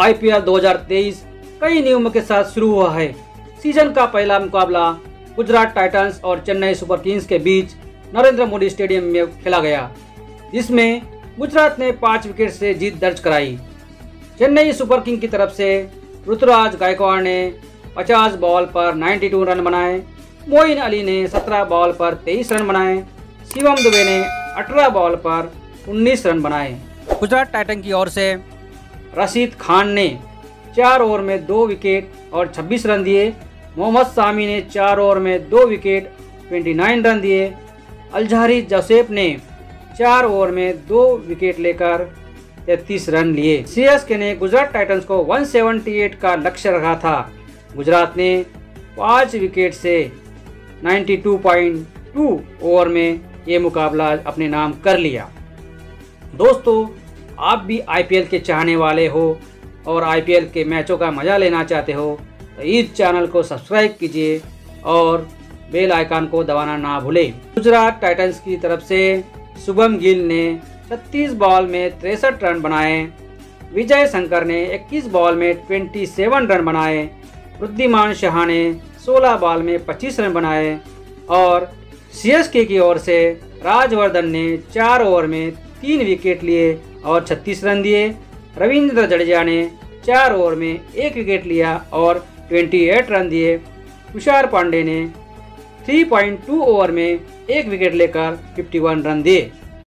IPL 2023 कई नियमों के साथ शुरू हुआ है। सीजन का पहला मुकाबला गुजरात टाइटंस और चेन्नई सुपर किंग्स के बीच नरेंद्र मोदी स्टेडियम में खेला गया, जिसमें गुजरात ने 5 विकेट से जीत दर्ज कराई। चेन्नई सुपर किंग की तरफ से रुतुराज गायकवाड़ ने 50 बॉल पर 92 रन बनाए, मोइन अली ने 17 बॉल पर 23 रन बनाए, शिवम दुबे ने 18 बॉल पर 19 रन बनाए। गुजरात टाइटंस की ओर से रशीद खान ने 4 ओवर में 2 विकेट और 26 रन दिए, मोहम्मद शामी ने 4 ओवर में 2 विकेट 29 रन दिए, अलजारी जोसेफ ने 4 ओवर में 2 विकेट लेकर 33 रन लिए। सीएसके ने गुजरात टाइटंस को 178 का लक्ष्य रखा था। गुजरात ने 5 विकेट से 92.2 ओवर में ये मुकाबला अपने नाम कर लिया। दोस्तों, आप भी आईपीएल के चाहने वाले हो और आईपीएल के मैचों का मज़ा लेना चाहते हो तो इस चैनल को सब्सक्राइब कीजिए और बेल आइकन को दबाना ना भूलें। गुजरात टाइटंस की तरफ से शुभम गिल ने 36 बॉल में 63 रन बनाए, विजय शंकर ने 21 बॉल में 27 रन बनाए, रुद्धिमान शाह ने 16 बॉल में 25 रन बनाए और सीएसके की ओर से राजवर्धन ने 4 ओवर में 3 विकेट लिए और 36 रन दिए। रविंद्र जडेजा ने 4 ओवर में 1 विकेट लिया और 28 रन दिए। विशाल पांडे ने 3.2 ओवर में 1 विकेट लेकर 51 रन दिए।